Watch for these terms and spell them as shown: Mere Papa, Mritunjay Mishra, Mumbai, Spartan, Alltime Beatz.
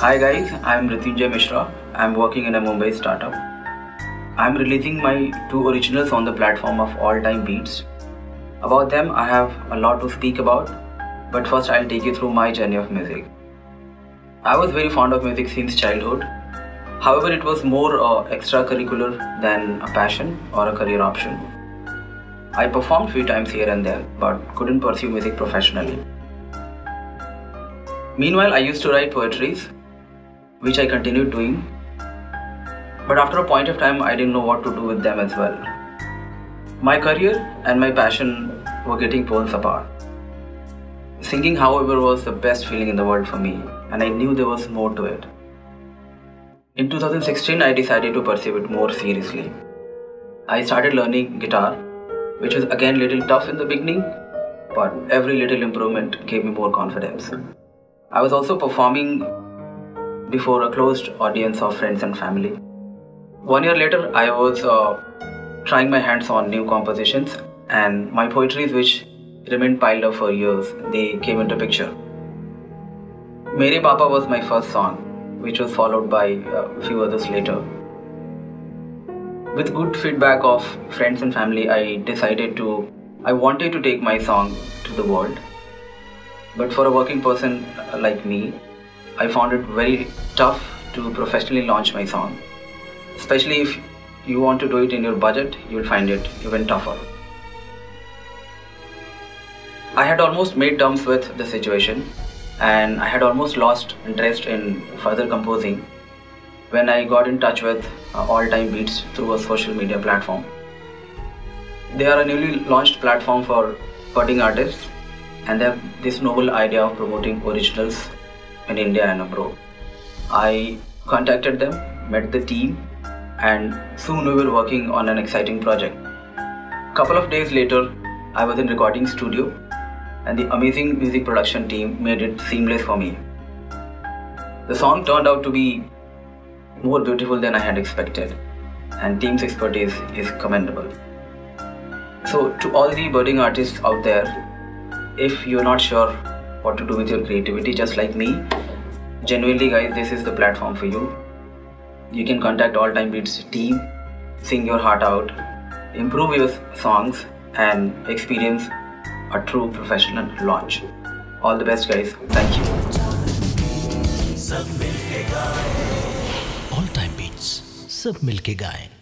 Hi guys, I am Mritunjay Mishra. I am working in a Mumbai startup. I am releasing my 2 originals on the platform of Alltime Beatz. About them, I have a lot to speak about, but first I'll take you through my journey of music. I was very fond of music since childhood. However, it was more extracurricular than a passion or a career option. I performed few times here and there, but couldn't pursue music professionally. Meanwhile, I used to write poetries, which I continued doing. But after a point of time, I didn't know what to do with them as well. My career and my passion were getting poles apart. Singing, however, was the best feeling in the world for me, and I knew there was more to it. In 2016, I decided to pursue it more seriously. I started learning guitar, which was again a little tough in the beginning, but every little improvement gave me more confidence. I was also performing before a closed audience of friends and family. 1 year later, I was trying my hands on new compositions, and my poetries, which remained piled up for years, they came into picture. Mere Papa was my first song, which was followed by a few others later. With good feedback of friends and family, I wanted to take my song to the world. But for a working person like me, I found it very tough to professionally launch my song. Especially if you want to do it in your budget, you'll find it even tougher. I had almost made terms with the situation, and I had almost lost interest in further composing when I got in touch with Alltime Beatz through a social media platform. They are a newly launched platform for budding artists, and they have this novel idea of promoting originals in India and abroad. I contacted them, met the team, and soon we were working on an exciting project. Couple of days later, I was in recording studio, and the amazing music production team made it seamless for me. The song turned out to be more beautiful than I had expected, and team's expertise is commendable. So to all the budding artists out there, if you're not sure what to do with your creativity, just like me, genuinely guys, this is the platform for you. You can contact Alltime Beatz team, sing your heart out, improve your songs, and experience a true professional launch. All the best guys. Thank you. Alltime Beatz, sab milke gaye.